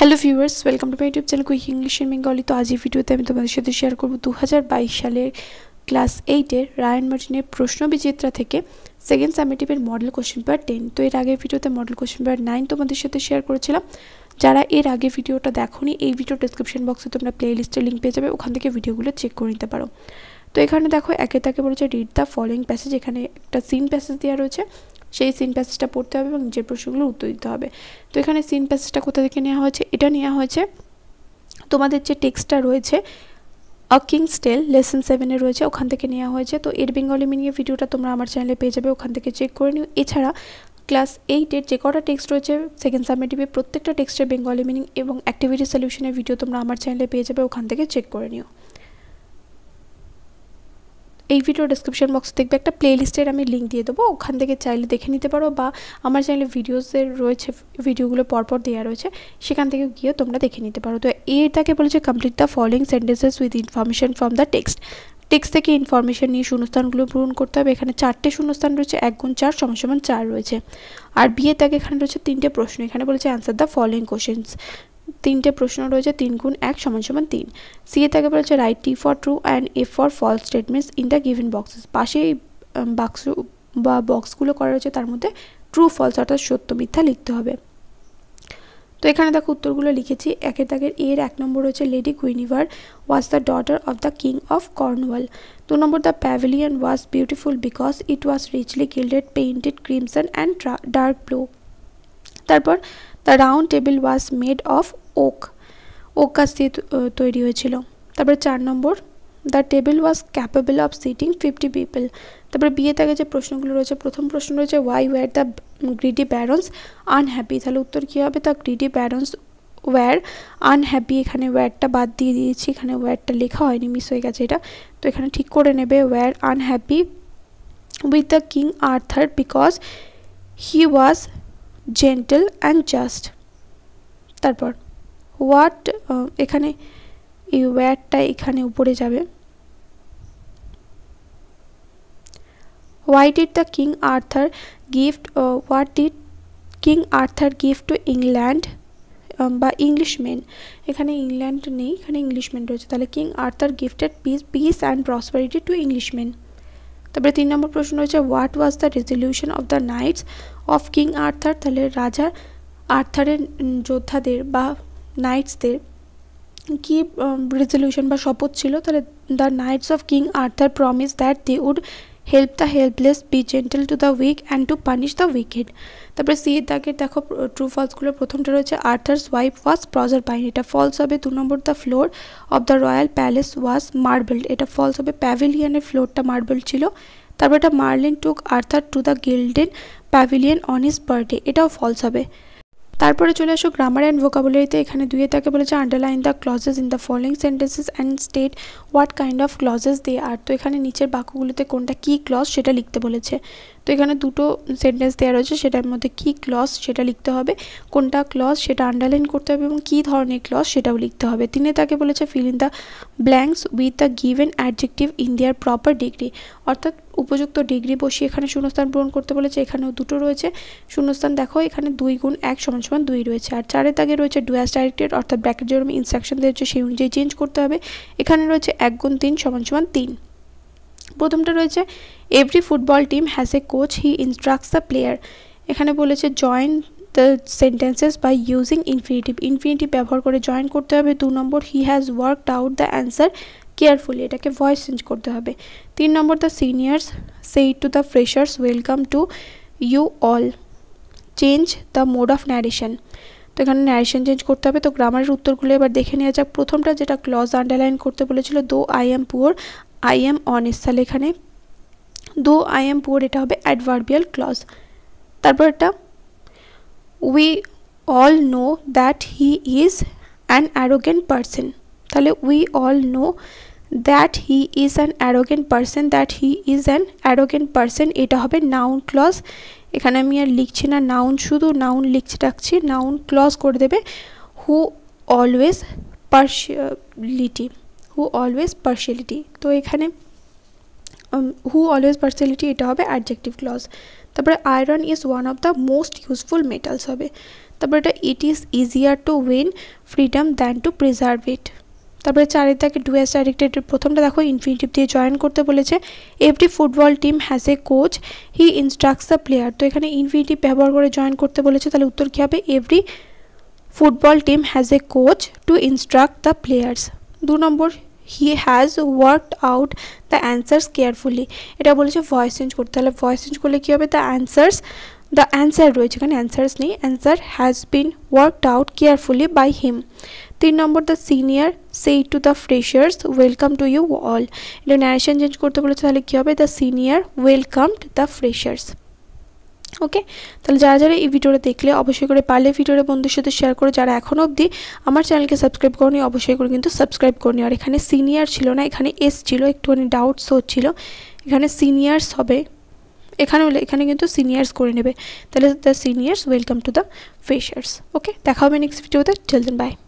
Hello viewers, welcome to my YouTube channel quick English in Bengali. তো আজ এই ভিডিওতে আমি তোমাদের সাথে শেয়ার করব 2022 সালের ক্লাস 8-এর রায়ন মার্টিনের প্রশ্ন বিচিত্রা থেকে সেকেন্ড সামেটিভের মডেল কোশ্চেন পেপার 10। তো এর আগের ভিডিওতে মডেল কোশ্চেন পেপার 9 তোমাদের সাথে শেয়ার করেছিলাম। যারা এর আগে ভিডিওটা দেখোনি, এই ভিডিও ডেসক্রিপশন বক্সে তোমরা প্লেলিস্টের লিঙ্ক পেয়ে যাবে, ওখান থেকে ভিডিওগুলো চেক করে নিতে পারো। তো এখানে দেখো, একে তাকে বলেছে রিড দ্য ফলোয়িং প্যাসেজ। এখানে একটা সিন প্যাসেজ দেওয়া রয়েছে, সেই সিন প্যাসেজটা পড়তে হবে এবং নিজের প্রশ্নগুলো উত্তর দিতে হবে। তো এখানে সিন প্যাসেজটা কোথা থেকে নেওয়া হয়েছে? এটা নেওয়া হয়েছে তোমাদের যে টেক্সটটা রয়েছে আ কিংস টেল লেসন 7-এ রয়েছে, ওখান থেকে নেওয়া হয়েছে। তো এর বেঙ্গলি মিনিংয়ের ভিডিওটা তোমরা আমার চ্যানেলে পেয়ে যাবে, ওখান থেকে চেক করে নিও। এছাড়া ক্লাস 8-এর যে কটা টেক্সট রয়েছে সেকেন্ড সামেটিভে, প্রত্যেকটা টেক্সটের বেঙ্গলি মিনিং এবং অ্যাক্টিভিটি সলিউশনের ভিডিও তোমরা আমার চ্যানেলে পেয়ে যাবে, ওখান থেকে চেক করে নিও। এই ভিডিও ডেসক্রিপশন বক্সে দেখবে একটা প্লেলিস্টের আমি লিঙ্ক দিয়ে দেবো, ওখান থেকে চাইলে দেখে নিতে পারো, বা আমার চ্যানেলে ভিডিওসের রয়েছে, ভিডিওগুলো পরপর দেওয়া রয়েছে, সেখান থেকে গিয়ে তোমরা দেখে নিতে পারো। তো এটাকে বলেছে complete the following sentences with information from the text. Text থেকে ইনফরমেশন নিয়ে শূন্যস্থানগুলো পূরণ করতে হবে। এখানে 4টে শূন্যস্থান রয়েছে, 1 গুণ 4 সমান 4 রয়েছে। আর বিয়ে তাকে এখানে রয়েছে 3টে প্রশ্ন। এখানে বলেছে অ্যান্সার দ্য ফলোয়িং কোশ্চেন্স। 3টে প্রশ্ন রয়েছে, 3 গুণ 1 সমান সমান 3। সি এ তাকে বলেছে write T for true and F for false statements in the given boxes. পাশে বাক্স বা বক্সগুলো করা রয়েছে, তার মধ্যে ট্রু ফলস অর্থাৎ সত্য মিথ্যা লিখতে হবে। তো এখানে দেখো উত্তরগুলো লিখেছি। একের দাগের এর 1 নম্বর রয়েছে lady Guinevere was the daughter of the king of Cornwall. 2 নম্বর the pavilion was beautiful because it was richly gilded, painted crimson and dark blue. তারপর the round table was made of oak, oak গাছ দিয়ে তৈরি হয়েছিল। তারপরে 4 নম্বর the table was capable of sitting 50 people. তারপরে বিয়ে তাকে যে প্রশ্নগুলো রয়েছে, প্রথম প্রশ্ন রয়েছে why were the greedy barons unhappy. তাহলে উত্তর কী হবে? The greedy barons were unhappy. এখানে ওয়ারটা বাদ দিয়ে দিয়েছি, এখানে ওয়ারটা লেখা হয়নি, মিস হয়ে গেছে এটা। তো এখানে ঠিক করে নেবে were unhappy with the king Arthur because he was gentle and just. তারপর হোয়াট, এখানে এই ওয়ারটা এখানে উপরে যাবে। Why did the king Arthur gift, what did king Arthur gift to England বা ইংলিশম্যান। এখানে ইংল্যান্ড নেই, এখানে ইংলিশম্যান রয়েছে। তাহলে king Arthur gifted peace and prosperity to Englishman. তারপরে 3 নম্বর প্রশ্ন রয়েছে what was the resolution of the knights of king Arthur. তাহলে রাজা আর্থারের যোদ্ধাদের বা নাইটসদের কি রেজলিউশন বা শপথ ছিল? তাহলে the knights of king Arthur promise that they would help the helpless, be gentle to the weak and to punish the wicked. তারপরে সি এর দাগের দেখো ট্রু ফলসগুলো। প্রথমটা রয়েছে আর্থার্স ওয়াইফ ওয়াজ প্রজারপাইন, এটা ফলস হবে। 2 নম্বর the floor of the royal palace was marble, এটা ফলস হবে। প্যাভিলিয়নের ফ্লোরটা মার্বেল ছিল। তারপর এটা Merlin took Arthur to the gilded pavilion on his birthday, এটাও ফলস হবে। তারপরে চলে আসো গ্রামার অ্যান্ড ভোকাবুলারিতে। এখানে 2-এ তাকে বলেছে underline the clauses in the following sentences and state what kind of clauses they are. তো এখানে নিচের বাক্যগুলোতে কোনটা কী ক্লজ সেটা লিখতে বলেছে। তো এখানে 2টো সেন্টেন্স দেওয়া রয়েছে, সেটার মধ্যে কী ক্লজ সেটা লিখতে হবে, কোনটা ক্লজ সেটা আন্ডারলাইন করতে হবে এবং কী ধরনের ক্লজ সেটাও লিখতে হবে। 3-এ তাকে বলেছে fill in the blanks with the given adjective in their proper degree, অর্থাৎ উপযুক্ত ডিগ্রি বসিয়ে এখানে শূন্যস্থান পূরণ করতে বলেছে। এখানেও 2টো রয়েছে শূন্যস্থান, দেখো এখানে 2 গুণ 1 সমান সমান 2 রয়েছে। আর 4-এ তাকে রয়েছে ডু অ্যাজ ডাইরেক্টেড, অর্থাৎ ব্র্যাকেট যে ইনস্ট্রাকশন দিয়েছে সেই অনুযায়ী চেঞ্জ করতে হবে। এখানে রয়েছে 1 গুণ 3 সমান সমান 3। প্রথমটা রয়েছে every football team has a coach he instructs the player. এখানে বলেছে join the sentences by using infinitive, infinitive ব্যবহার করে জয়েন করতে হবে। 2 নম্বর he has worked out the answer carefully, এটাকে ভয়েস চেঞ্জ করতে হবে। 3 নম্বর the seniors say to the freshers welcome to you all, change the mode of narration. তো এখানে ন্যারেশন চেঞ্জ করতে হবে। তো গ্রামারের উত্তরগুলো এবার দেখে নেওয়া যাক। প্রথমটা যেটা ক্লজ আন্ডারলাইন করতে বলেছিল though I am poor I am honest, তাহলে এখানে দো আই এম পুয়ার এটা হবে অ্যাডভার্বিয়াল ক্লজ। তারপর এটা we all know that he is an arrogant person, তাহলে we all know that he is an arrogant person, that he is an arrogant person এটা হবে নাউন ক্লজ। এখানে আমি আর লিখছি না নাউন, শুধু নাউন লিখছি রাখছি, নাউন ক্লজ করে দেবে who always partiality, who always partiality. তো এখানে হু অলওয়েজ পার্সিয়ালিটি এটা হবে অ্যাডজেক্টিভ ক্লজ। তারপরে iron is one of the most useful metals হবে। তারপর এটা it is easier to win freedom than to preserve it. তারপরে চারিদিকে do as directed প্রথমটা দেখো ইনফিনিটিভ দিয়ে জয়েন করতে বলেছে every football team has a coach he instructs the player তো এখানে ইনফিনিটিভ ব্যবহার করে জয়েন করতে বলেছে তাহলে উত্তর কি হবে every football team has a coach to instruct the players. 2 number he has worked out the answers carefully এটা বলেছে ভয়েস চেঞ্জ করতে তাহলে ভয়েস চেঞ্জ করলে কি হবে the answer রয়েছে এখানে answers নেই answer has been worked out carefully by him. 3 number the senior say to the freshers welcome to you all এটা narration চেঞ্জ করতে বলেছে তাহলে কি হবে the senior welcomed the freshers. ওকে তাহলে যারা যারা এই ভিডিওটা দেখলে অবশ্যই করে পারলে ভিডিওটা বন্ধুদের সাথে শেয়ার করো যারা এখনো অবধি আমার চ্যানেলকে সাবস্ক্রাইব করনি অবশ্যই করে কিন্তু সাবস্ক্রাইব করনি আর এখানে সিনিয়র ছিল না এখানে এস ছিল একটুখানি ডাউটস হচ্ছিল এখানে সিনিয়রস হবে এখানে এখানে কিন্তু সিনিয়রস করে নেবে তাহলে the seniors welcome to the freshers okay দেখা হবে নেক্সট ভিডিওতে টিল দেন বাই